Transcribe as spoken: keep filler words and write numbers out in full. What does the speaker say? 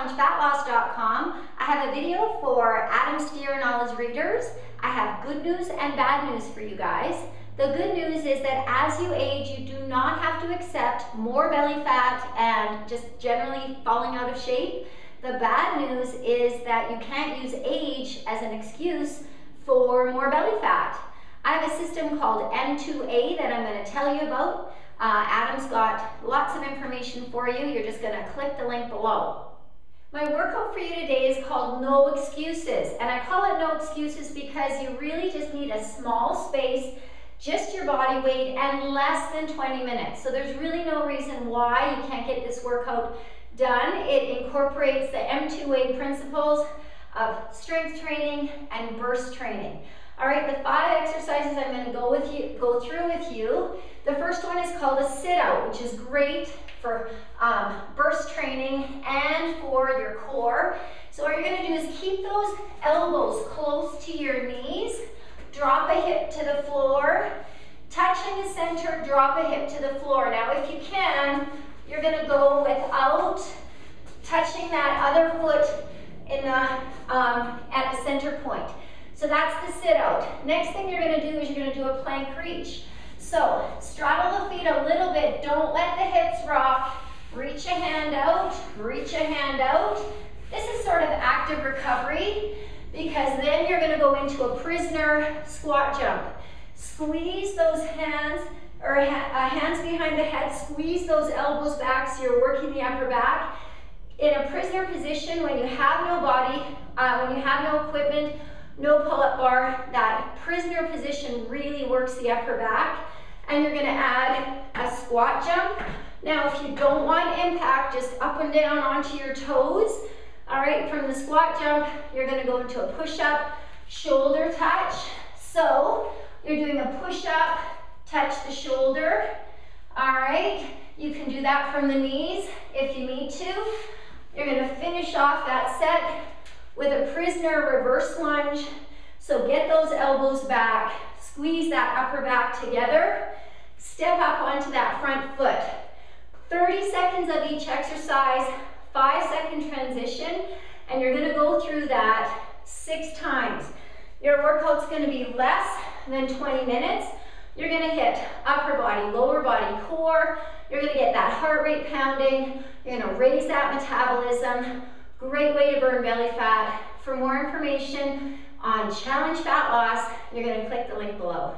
challenge fat loss dot com. I have a video for Adam Steer Knowledge Readers. I have good news and bad news for you guys. The good news is that as you age, you do not have to accept more belly fat and just generally falling out of shape. The bad news is that you can't use age as an excuse for more belly fat. I have a system called M two A that I'm going to tell you about. Uh, Adam's got lots of information for you. You're just going to click the link below. My workout for you today is called No Excuses, and I call it No Excuses because you really just need a small space, just your body weight, and less than twenty minutes. So there's really no reason why you can't get this workout done. It incorporates the M two A principles of strength training and burst training. All right, the five exercises I'm going to go with you, go through with you. The first one is called a sit-out, which is great for um, burst training and for your core. So what you're going to do is keep those elbows close to your knees, drop a hip to the floor, touching the center, drop a hip to the floor. Now, if you can, you're going to go without touching that other foot in the um, at the center point. So that's the sit out. Next thing you're going to do is you're going to do a plank reach. So straddle the feet a little bit. Don't let the hips rock. Reach a hand out. Reach a hand out. This is sort of active recovery because then you're going to go into a prisoner squat jump. Squeeze those hands or uh, hands behind the head. Squeeze those elbows back so you're working the upper back. In a prisoner position, when you have no body, uh, when you have no equipment, no pull-up bar, that prisoner position really works the upper back. And you're gonna add a squat jump. Now, if you don't want impact, just up and down onto your toes. All right, from the squat jump, you're gonna go into a push-up, shoulder touch. So, you're doing a push-up, touch the shoulder. All right, you can do that from the knees if you need to. You're gonna finish off that set with a prisoner reverse lunge. So get those elbows back, squeeze that upper back together, step up onto that front foot. thirty seconds of each exercise, five second transition, and you're gonna go through that six times. Your workout's gonna be less than twenty minutes. You're gonna hit upper body, lower body, core. You're gonna get that heart rate pounding. You're gonna raise that metabolism. Great way to burn belly fat. For more information on Challenge Fat Loss, you're going to click the link below.